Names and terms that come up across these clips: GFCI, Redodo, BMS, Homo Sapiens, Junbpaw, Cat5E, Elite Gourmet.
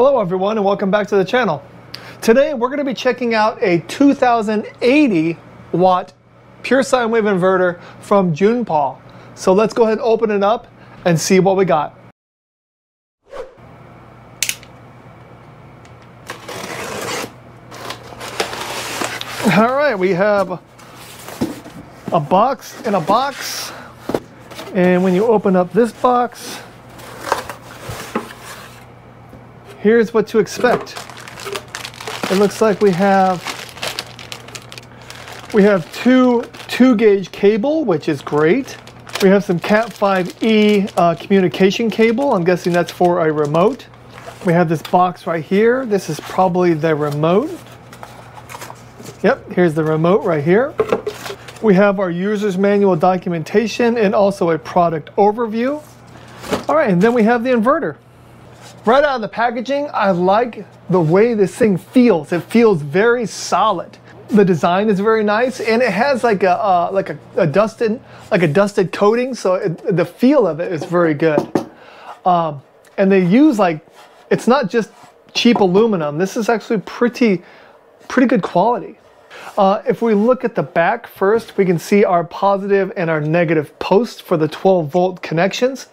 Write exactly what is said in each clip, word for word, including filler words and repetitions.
Hello everyone and welcome back to the channel. Today we're going to be checking out a two thousand eighty watt pure sine wave inverter from Junbpaw. So let's go ahead and open it up and see what we got. All right, we have a box and a box. And when you open up this box, here's what to expect. It looks like we have we have two two gauge cable, which is great. We have some Cat five E uh, communication cable. I'm guessing that's for a remote. We have this box right here. This is probably the remote. Yep, here's the remote right here. We have our user's manual documentation and also a product overview. All right, and then we have the inverter. Right out of the packaging, I like the way this thing feels. It feels very solid. The design is very nice, and it has like a uh, like a, a dusted like a dusted coating, so it, the feel of it is very good. Um, and they use like it's not just cheap aluminum. This is actually pretty pretty good quality. Uh, if we look at the back first, we can see our positive and our negative posts for the twelve volt connections.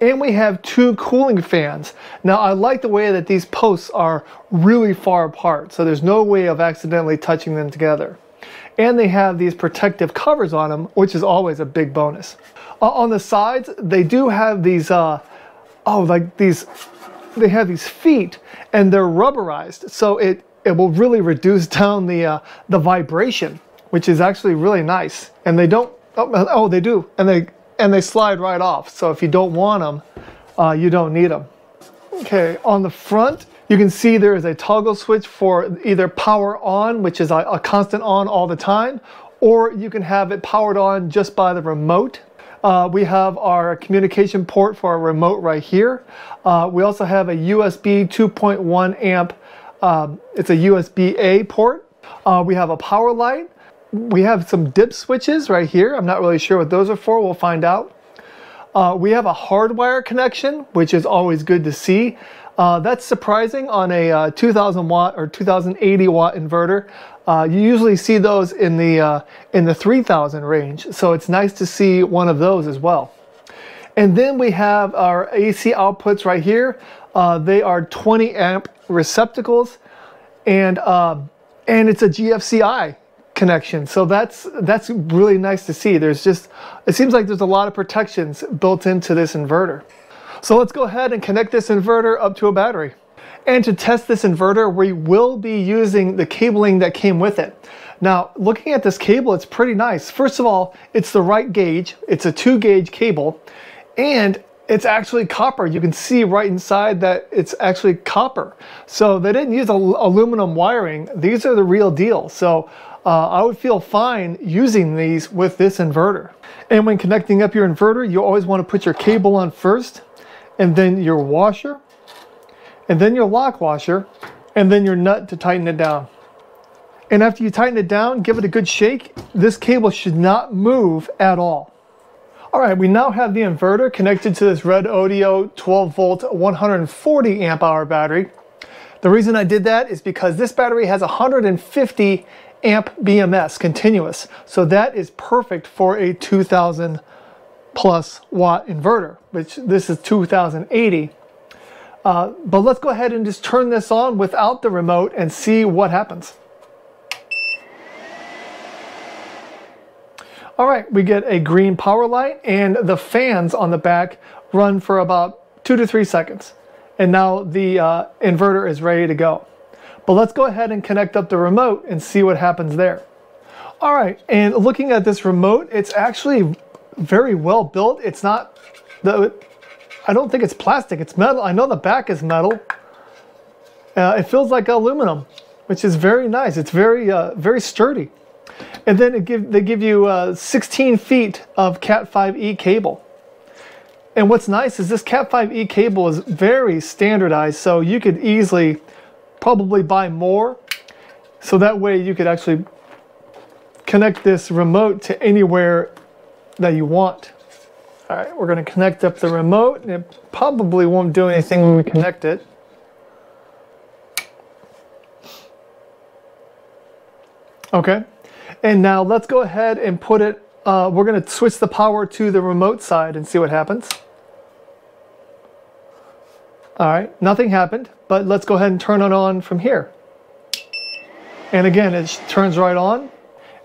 And we have two cooling fans. Now I like the way that these posts are really far apart, so there's no way of accidentally touching them together. And they have these protective covers on them, which is always a big bonus. Uh, on the sides, they do have these, uh, oh, like these, they have these feet and they're rubberized. So it, it will really reduce down the, uh, the vibration, which is actually really nice. And they don't, oh, oh they do, and they, and they slide right off. So if you don't want them, uh, you don't need them. Okay, on the front, you can see there is a toggle switch for either power on, which is a, a constant on all the time, or you can have it powered on just by the remote. Uh, we have our communication port for our remote right here. Uh, we also have a U S B two point one amp, um, it's a U S B A port. Uh, we have a power light. We have some dip switches right here. I'm not really sure what those are for. We'll find out. Uh, we have a hardwire connection, which is always good to see. Uh, that's surprising on a uh, two thousand watt or two thousand eighty watt inverter. Uh, you usually see those in the uh, in the three thousand range, so it's nice to see one of those as well. And then we have our A C outputs right here. Uh, they are twenty amp receptacles, and uh, and it's a G F C I connection, so that's that's really nice to see. There's just, it seems like there's a lot of protections built into this inverter. So let's go ahead and connect this inverter up to a battery. And to test this inverter, we will be using the cabling that came with it. Now, looking at this cable, it's pretty nice. First of all, it's the right gauge. It's a two gauge cable, and it's actually copper. You can see right inside that it's actually copper. So they didn't use al- aluminum wiring. These are the real deal. So uh, I would feel fine using these with this inverter. And when connecting up your inverter, you always want to put your cable on first, and then your washer, and then your lock washer, and then your nut to tighten it down. And after you tighten it down, give it a good shake. This cable should not move at all. All right, we now have the inverter connected to this Redodo twelve volt one hundred forty amp hour battery. The reason I did that is because this battery has one hundred fifty amp B M S continuous. So that is perfect for a two thousand plus watt inverter, which this is two thousand eighty. Uh, but let's go ahead and just turn this on without the remote and see what happens. All right, we get a green power light, and the fans on the back run for about two to three seconds. And now the uh, inverter is ready to go. But let's go ahead and connect up the remote and see what happens there. All right, and looking at this remote, it's actually very well built. It's not, the, I don't think it's plastic, it's metal. I know the back is metal. Uh, it feels like aluminum, which is very nice. It's very, uh, very sturdy. And then it give, they give you uh, sixteen feet of Cat five E cable. And what's nice is this Cat five E cable is very standardized, so you could easily probably buy more. So that way you could actually connect this remote to anywhere that you want. All right, we're going to connect up the remote, and it probably won't do anything when we connect it. Okay, and now let's go ahead and put it, uh, we're going to switch the power to the remote side and see what happens. All right, nothing happened, but let's go ahead and turn it on from here. And again, it turns right on,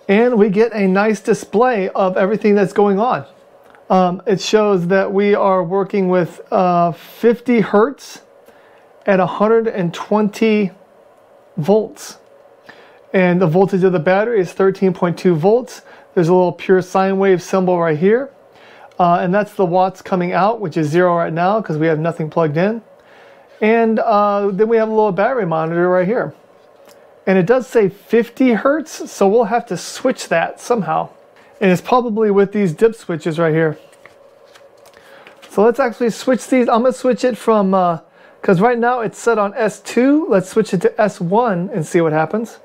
and we get a nice display of everything that's going on. Um, it shows that we are working with uh, fifty hertz at one hundred twenty volts. And the voltage of the battery is thirteen point two volts. There's a little pure sine wave symbol right here. Uh, and that's the watts coming out, which is zero right now because we have nothing plugged in. And uh, then we have a little battery monitor right here. And it does say fifty hertz, so we'll have to switch that somehow. And it's probably with these dip switches right here. So let's actually switch these. I'm going to switch it from, because uh, right now it's set on S two. Let's switch it to S one and see what happens.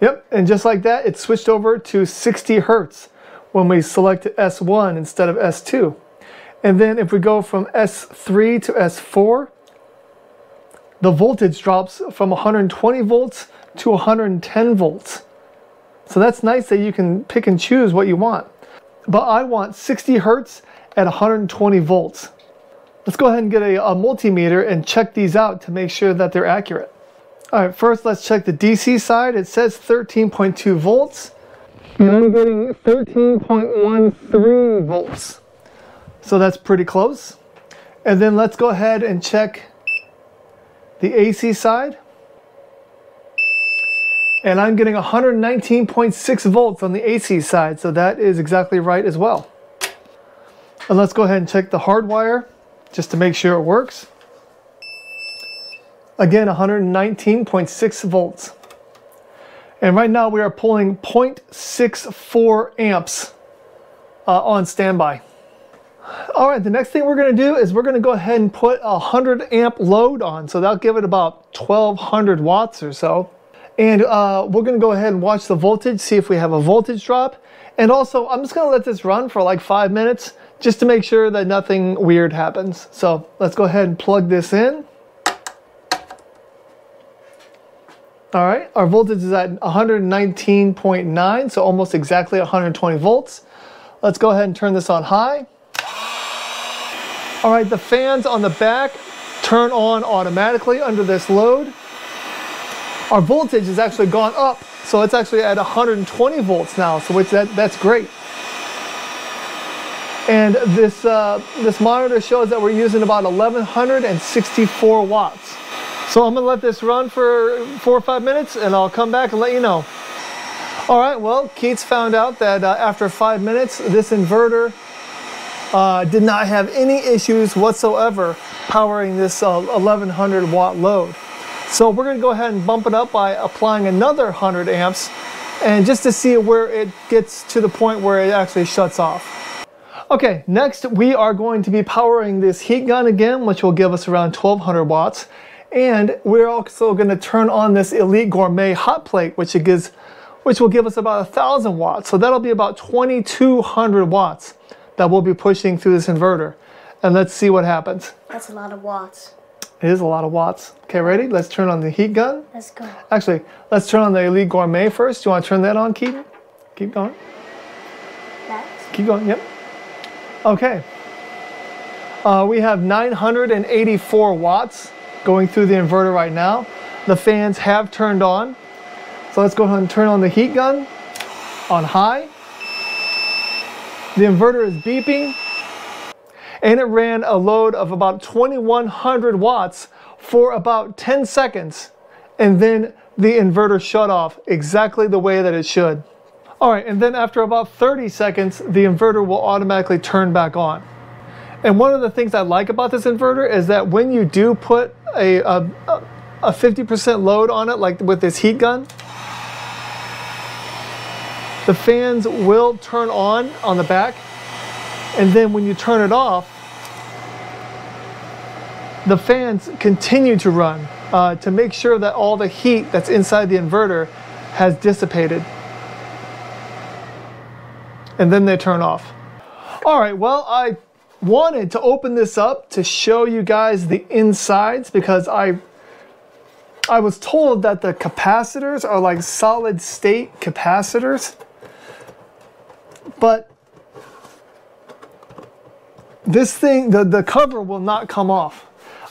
Yep, and just like that, it switched over to sixty hertz when we selected S one instead of S two. And then if we go from S three to S four, the voltage drops from one hundred twenty volts to one hundred ten volts. So that's nice that you can pick and choose what you want. But I want sixty hertz at one hundred twenty volts. Let's go ahead and get a, a multimeter and check these out to make sure that they're accurate. Alright, first let's check the D C side. It says thirteen point two volts. And I'm getting thirteen point one three volts. So that's pretty close. And then let's go ahead and check the A C side. And I'm getting one hundred nineteen point six volts on the A C side. So that is exactly right as well. And let's go ahead and check the hard wire just to make sure it works. Again, one hundred nineteen point six volts. And right now we are pulling zero point six four amps uh, on standby. All right, the next thing we're going to do is we're going to go ahead and put a one hundred amp load on. So that'll give it about twelve hundred watts or so. And uh, we're going to go ahead and watch the voltage, see if we have a voltage drop. And also, I'm just going to let this run for like five minutes just to make sure that nothing weird happens. So let's go ahead and plug this in. All right, our voltage is at one hundred nineteen point nine, so almost exactly one hundred twenty volts. Let's go ahead and turn this on high. All right, the fans on the back turn on automatically under this load. Our voltage has actually gone up, so it's actually at one hundred twenty volts now, so which that, that's great. And this, uh, this monitor shows that we're using about eleven sixty-four watts. So I'm going to let this run for four or five minutes and I'll come back and let you know. All right, well, Keats found out that uh, after five minutes, this inverter uh, did not have any issues whatsoever powering this uh, eleven hundred watt load. So we're going to go ahead and bump it up by applying another one hundred amps and just to see where it gets to the point where it actually shuts off. Okay, next we are going to be powering this heat gun again, which will give us around twelve hundred watts. And we're also going to turn on this Elite Gourmet hot plate, which it gives, which will give us about one thousand watts. So that'll be about twenty-two hundred watts that we'll be pushing through this inverter. And let's see what happens. That's a lot of watts. It is a lot of watts. Okay, ready? Let's turn on the heat gun. Let's go. Actually, let's turn on the Elite Gourmet first. Do you want to turn that on, Keaton? Keep going. That? Keep going, yep. Okay. Uh, we have nine hundred eighty-four watts. Going through the inverter right now. The fans have turned on. So let's go ahead and turn on the heat gun on high. The inverter is beeping. And it ran a load of about twenty-one hundred watts for about ten seconds. And then the inverter shut off exactly the way that it should. All right, and then after about thirty seconds, the inverter will automatically turn back on. And one of the things I like about this inverter is that when you do put a fifty percent load on it, like with this heat gun, the fans will turn on on the back. And then when you turn it off, the fans continue to run uh, to make sure that all the heat that's inside the inverter has dissipated. And then they turn off. All right, well, I wanted to open this up to show you guys the insides because I I was told that the capacitors are like solid state capacitors, but this thing, the, the cover will not come off.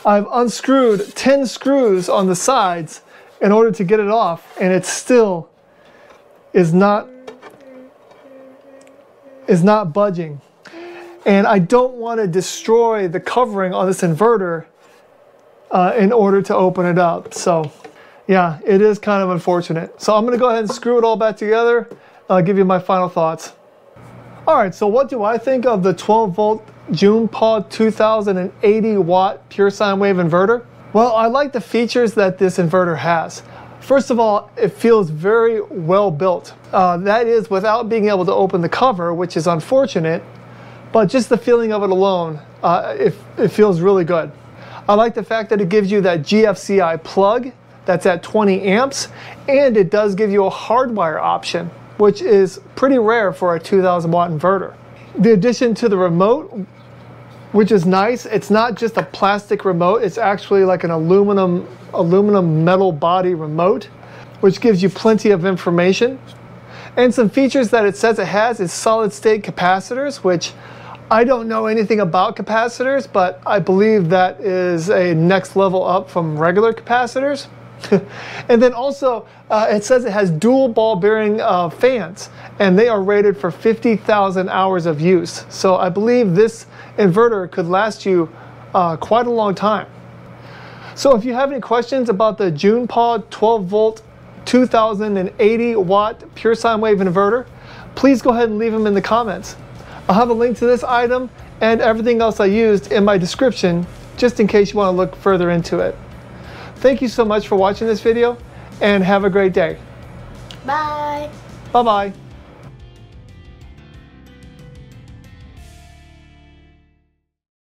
I've unscrewed ten screws on the sides in order to get it off, and it still is not, is not budging. And I don't want to destroy the covering on this inverter uh, in order to open it up. So yeah, it is kind of unfortunate. So I'm going to go ahead and screw it all back together. I'll give you my final thoughts. All right, so what do I think of the twelve volt Junbpaw two thousand eighty watt pure sine wave inverter? Well, I like the features that this inverter has. First of all, it feels very well built. Uh, that is without being able to open the cover, which is unfortunate. But just the feeling of it alone, uh, it, it feels really good. I like the fact that it gives you that G F C I plug that's at twenty amps, and it does give you a hardwire option, which is pretty rare for a two thousand watt inverter. The addition to the remote, which is nice, it's not just a plastic remote, it's actually like an aluminum, aluminum metal body remote, which gives you plenty of information. And some features that it says it has is solid state capacitors, which I don't know anything about capacitors, but I believe that is a next level up from regular capacitors. And then also, uh, it says it has dual ball bearing uh, fans, and they are rated for fifty thousand hours of use. So I believe this inverter could last you uh, quite a long time. So if you have any questions about the Junbpaw twelve volt two thousand eighty watt pure sine wave inverter, please go ahead and leave them in the comments. I'll have a link to this item and everything else I used in my description, just in case you want to look further into it. Thank you so much for watching this video, and have a great day. Bye. Bye-bye.